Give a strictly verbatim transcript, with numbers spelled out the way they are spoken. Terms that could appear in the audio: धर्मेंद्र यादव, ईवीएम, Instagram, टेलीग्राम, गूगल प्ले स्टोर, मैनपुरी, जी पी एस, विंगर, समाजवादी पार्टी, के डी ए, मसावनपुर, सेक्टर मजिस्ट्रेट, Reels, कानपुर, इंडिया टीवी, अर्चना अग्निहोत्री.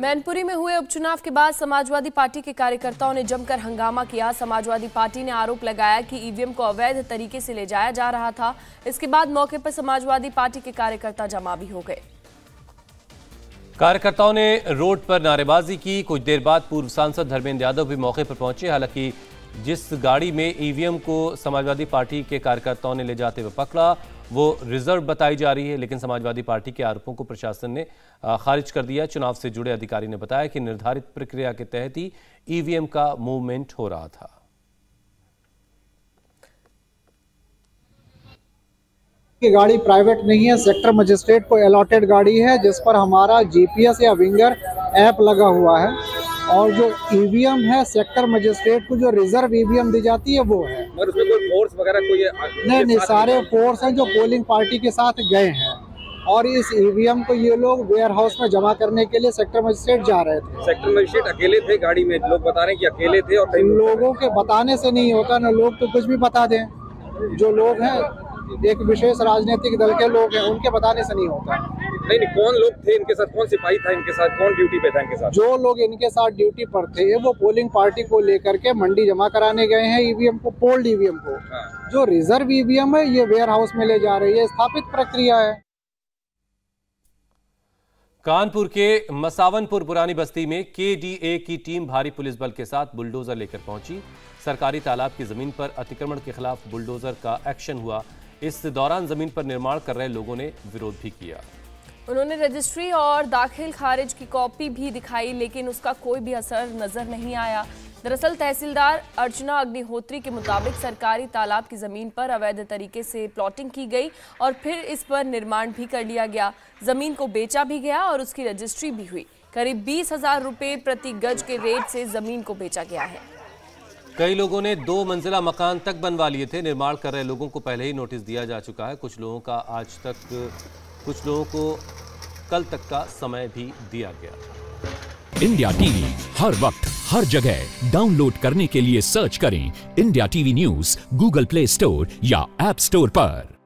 मैनपुरी में हुए उपचुनाव के बाद समाजवादी पार्टी के कार्यकर्ताओं ने जमकर हंगामा किया। समाजवादी पार्टी ने आरोप लगाया कि ई वी एम को अवैध तरीके से ले जाया जा रहा था। इसके बाद मौके पर समाजवादी पार्टी के कार्यकर्ता जमा भी हो गए। कार्यकर्ताओं ने रोड पर नारेबाजी की। कुछ देर बाद पूर्व सांसद धर्मेंद्र यादव भी मौके पर पहुंचे। हालांकि जिस गाड़ी में ई वी एम को समाजवादी पार्टी के कार्यकर्ताओं ने ले जाते हुए पकड़ा वो रिजर्व बताई जा रही है, लेकिन समाजवादी पार्टी के आरोपों को प्रशासन ने खारिज कर दिया। चुनाव से जुड़े अधिकारी ने बताया कि निर्धारित प्रक्रिया के तहत ही ई वी एम का मूवमेंट हो रहा था। ये गाड़ी प्राइवेट नहीं है, सेक्टर मजिस्ट्रेट को अलॉटेड गाड़ी है जिस पर हमारा जी पी एस या विंगर ऐप लगा हुआ है, और जो ई वी एम है सेक्टर मजिस्ट्रेट को जो रिजर्व ई वी एम दी जाती है वो है। मगर उसमें कोई फोर्स वगैरह कोई नहीं नहीं सारे फोर्स हैं जो पोलिंग पार्टी के साथ गए हैं, और इस ई वी एम को ये लोग वेयर हाउस में जमा करने के लिए सेक्टर मजिस्ट्रेट जा रहे थे। सेक्टर मजिस्ट्रेट अकेले थे गाड़ी में, लोग बता रहे हैं कि अकेले थे। और लोगों के बताने से नहीं होता ना, लोग तो कुछ भी बता दें। जो लोग हैं एक विशेष राजनीतिक दल के लोग हैं, उनके बताने से नहीं होता। नहीं नहीं कौन लोग थे इनके साथ, कौन सिपाही था इनके साथ, कौन ड्यूटी पे था इनके साथ? जो लोग इनके साथ ड्यूटी पर थे वो पोलिंग पार्टी को लेकर के मंडी जमा कराने गए हैं ई वी एम को, पोल्ड ई वी एम को। जो रिजर्व ई वी एम है ये वेयर हाउस में ले जा रही है, स्थापित प्रक्रिया है। कानपुर के मसावनपुर पुरानी बस्ती में के डी ए की टीम भारी पुलिस बल के साथ बुलडोजर लेकर पहुंची। सरकारी तालाब की जमीन पर अतिक्रमण के खिलाफ बुलडोजर का एक्शन हुआ। इस दौरान जमीन पर निर्माण कर रहे लोगों ने विरोध भी किया। उन्होंने रजिस्ट्री और दाखिल खारिज की कॉपी भी दिखाई, लेकिन उसका कोई भी असर नजर नहीं आया। दरअसल तहसीलदार अर्चना अग्निहोत्री के मुताबिक सरकारी तालाब की जमीन पर अवैध तरीके से प्लॉटिंग की गई और फिर इस पर निर्माण भी कर लिया गया। जमीन को बेचा भी गया और उसकी रजिस्ट्री भी हुई। करीब बीस हजार रुपये प्रति गज के रेट से जमीन को बेचा गया है। कई लोगों ने दो मंजिला मकान तक बनवा लिए थे। निर्माण कर रहे लोगों को पहले ही नोटिस दिया जा चुका है। कुछ लोगों का आज तक कुछ लोगों को कल तक का समय भी दिया गया। इंडिया टीवी हर वक्त हर जगह डाउनलोड करने के लिए सर्च करें इंडिया टीवी news गूगल प्ले स्टोर या ऐप स्टोर पर।